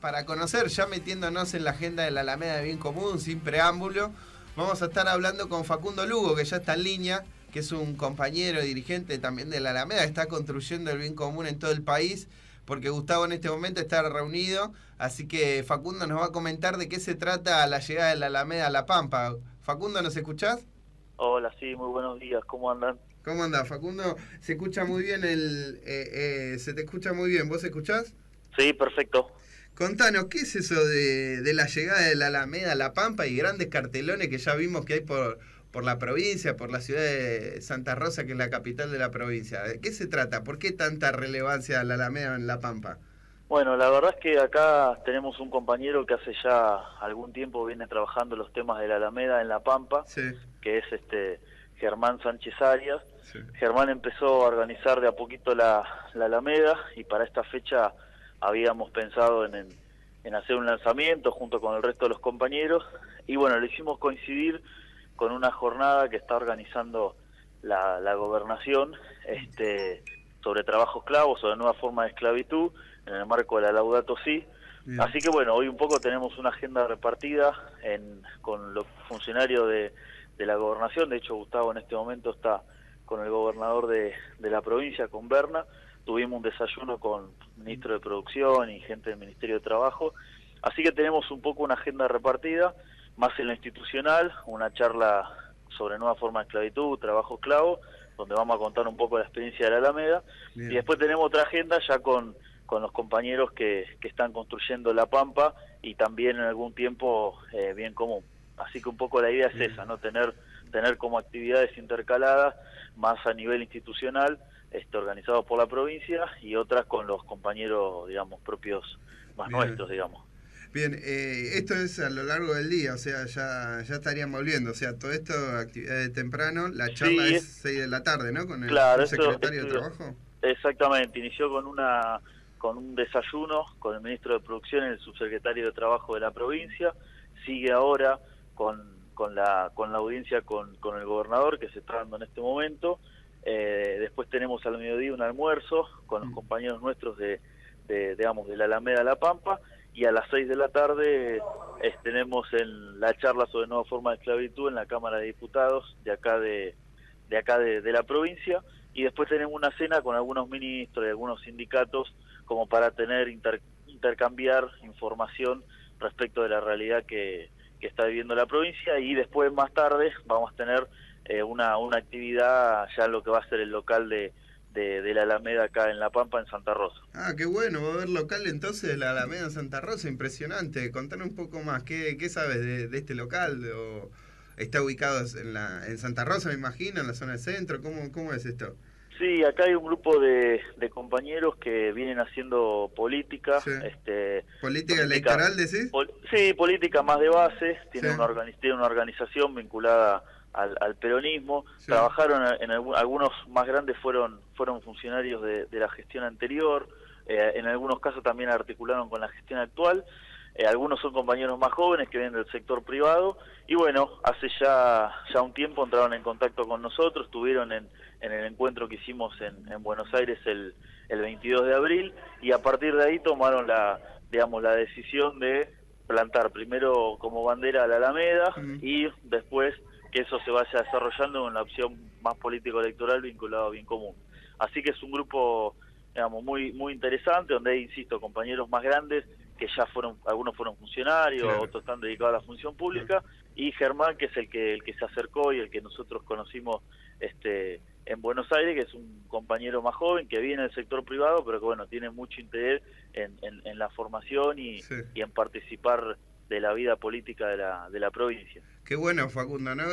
Para conocer, ya metiéndonos en la agenda de la Alameda de Bien Común, sin preámbulo, vamos a estar hablando con Facundo Lugo, que ya está en línea, que es un compañero dirigente también de la Alameda, está construyendo el bien común en todo el país, porque Gustavo en este momento está reunido, así que Facundo nos va a comentar de qué se trata la llegada de la Alameda a La Pampa. Facundo, ¿nos escuchás? Hola, sí, muy buenos días, ¿cómo andan? ¿Cómo andás, Facundo? Se escucha muy bien, se te escucha muy bien, ¿vos escuchás? Sí, perfecto. Contanos, ¿qué es eso de la llegada de la Alameda a La Pampa y grandes cartelones que ya vimos que hay por la provincia, por la ciudad de Santa Rosa, que es la capital de la provincia? ¿De qué se trata? ¿Por qué tanta relevancia la Alameda en La Pampa? Bueno, la verdad es que acá tenemos un compañero que hace ya algún tiempo viene trabajando los temas de la Alameda en La Pampa, sí, que es Germán Sánchez Arias. Sí. Germán empezó a organizar de a poquito la Alameda y para esta fecha habíamos pensado en hacer un lanzamiento junto con el resto de los compañeros y bueno, lo hicimos coincidir con una jornada que está organizando la gobernación sobre trabajo esclavo, sobre nueva forma de esclavitud en el marco de la Laudato Sí. Bien. Así que bueno, hoy un poco tenemos una agenda repartida con los funcionarios de la gobernación. De hecho, Gustavo en este momento está con el gobernador de la provincia, con Berna. Tuvimos un desayuno con ministro de Producción y gente del Ministerio de Trabajo. Así que tenemos un poco una agenda repartida, más en lo institucional, una charla sobre nueva forma de esclavitud, trabajo esclavo, donde vamos a contar un poco la experiencia de la Alameda. Bien. Y después tenemos otra agenda ya con los compañeros que están construyendo La Pampa y también en algún tiempo Bien Común. Así que un poco la idea es esa, ¿no? Tener como actividades intercaladas, más a nivel institucional, organizados por la provincia, y otras con los compañeros, digamos, propios, más bien nuestros, digamos. Bien, esto es a lo largo del día, o sea, ya estarían volviendo, o sea, todo esto, actividades temprano, la charla sí, es 6 de la tarde, ¿no? Con el claro, secretario de Trabajo. Exactamente, inició con un desayuno con el ministro de Producción y el subsecretario de Trabajo de la provincia, sigue ahora con la audiencia con el gobernador que se está dando en este momento. Después tenemos al mediodía un almuerzo con los compañeros nuestros de la Alameda a La Pampa y a las 6 de la tarde tenemos la charla sobre nueva forma de esclavitud en la Cámara de Diputados de acá de la provincia, y después tenemos una cena con algunos ministros y algunos sindicatos como para intercambiar información respecto de la realidad que está viviendo la provincia, y después más tarde vamos a tener una actividad ya en lo que va a ser el local de la Alameda acá en La Pampa, en Santa Rosa. Ah, qué bueno, va a haber local entonces de la Alameda en Santa Rosa, impresionante. Contanos un poco más, ¿qué sabes de este local? ¿O está ubicado en Santa Rosa, me imagino, en la zona del centro? ¿Cómo es esto? Sí, acá hay un grupo de compañeros que vienen haciendo política. Sí. ¿Política electoral, decís? Sí, política más de base. Tienen, sí, tiene una organización vinculada al peronismo. Sí. Trabajaron en algunos más grandes, fueron funcionarios de la gestión anterior. En algunos casos también articularon con la gestión actual. Algunos son compañeros más jóvenes que vienen del sector privado y bueno, hace ya un tiempo entraron en contacto con nosotros, estuvieron en el encuentro que hicimos en Buenos Aires el 22 de abril y a partir de ahí tomaron la decisión de plantar primero como bandera a la Alameda y después que eso se vaya desarrollando con la opción más político-electoral vinculada a Bien Común. Así que es un grupo, digamos, muy, muy interesante, donde hay, insisto, compañeros más grandes que ya algunos fueron funcionarios, claro, otros están dedicados a la función pública, claro, y Germán, que es el que se acercó y el que nosotros conocimos en Buenos Aires, que es un compañero más joven que viene del sector privado, pero que bueno, tiene mucho interés en la formación sí, y en participar de la vida política de la provincia. Qué bueno, Facundo, ¿no?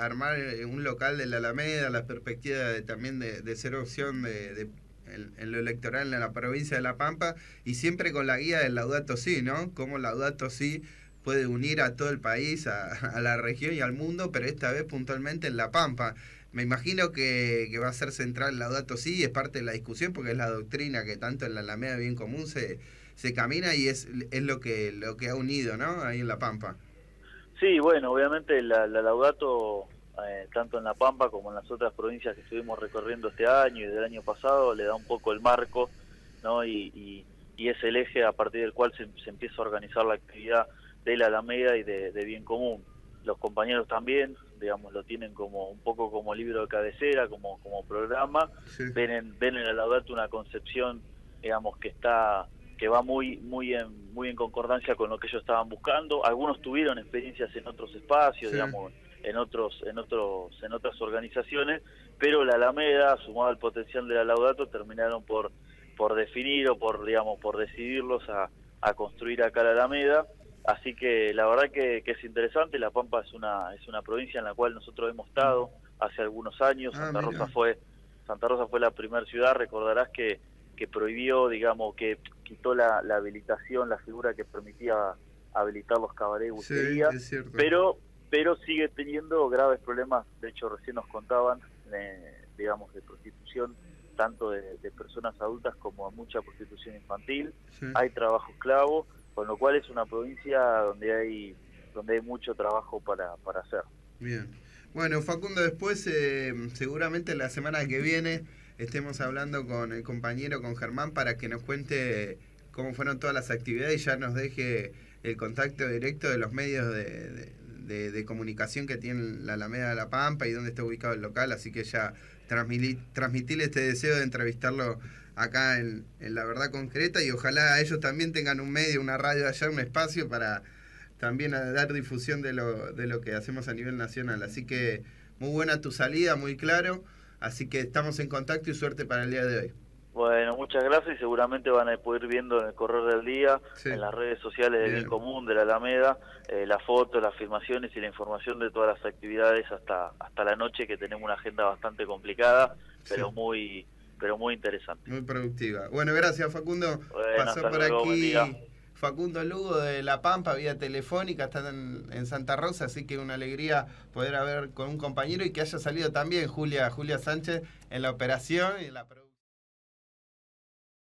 Armar un local de la Alameda, la perspectiva también de ser opción en lo electoral en la provincia de La Pampa, y siempre con la guía del Laudato Sí, ¿no? Cómo Laudato Sí puede unir a todo el país, a la región y al mundo, pero esta vez puntualmente en La Pampa. Me imagino que va a ser central Laudato Sí, es parte de la discusión porque es la doctrina que tanto en la Alameda de Bien Común se camina y es lo que ha unido, ¿no? Ahí en La Pampa. Sí, bueno, obviamente la Laudato, tanto en La Pampa como en las otras provincias que estuvimos recorriendo este año y del año pasado, le da un poco el marco, ¿no? Y, y, y es el eje a partir del cual se empieza a organizar la actividad de la Alameda y de Bien Común. Los compañeros también, digamos, lo tienen como un poco como libro de cabecera, como programa, sí. Ven en el Laudato una concepción, digamos, que va muy en concordancia con lo que ellos estaban buscando. Algunos tuvieron experiencias en otros espacios, sí. Digamos, en otras organizaciones, pero la Alameda, sumado al potencial de la Laudato, terminaron por definir o por decidirlos a construir acá la Alameda. Así que la verdad que es interesante. La Pampa es una provincia en la cual nosotros hemos estado hace algunos años. Santa Rosa fue la primera ciudad, recordarás, que prohibió, digamos, que quitó la habilitación, la figura que permitía habilitar los cabarets y bucerías, sí, pero sigue teniendo graves problemas. De hecho, recién nos contaban, digamos, de prostitución, tanto de personas adultas como mucha prostitución infantil. Sí. Hay trabajo esclavo, con lo cual es una provincia donde hay mucho trabajo para hacer. Bien. Bueno, Facundo, después seguramente la semana que viene estemos hablando con el compañero, con Germán, para que nos cuente cómo fueron todas las actividades y ya nos deje el contacto directo de los medios de comunicación que tiene la Alameda de La Pampa y dónde está ubicado el local, así que ya transmitirle este deseo de entrevistarlo acá en La Verdad Concreta, y ojalá ellos también tengan un medio, una radio allá, un espacio para también dar difusión de lo que hacemos a nivel nacional. Así que muy buena tu salida, muy claro, así que estamos en contacto y suerte para el día de hoy. Bueno, muchas gracias, y seguramente van a poder ir viendo en el correr del día, sí. En las redes sociales de Bien Común, de la Alameda, las fotos, las filmaciones y la información de todas las actividades hasta la noche, que tenemos una agenda bastante complicada, sí. pero muy interesante. Muy productiva. Bueno, gracias, Facundo. Bueno, pasó por luego, aquí Facundo Lugo de La Pampa, vía telefónica, está en Santa Rosa, así que una alegría poder haber con un compañero y que haya salido también Julia Sánchez en la operación y en la producción.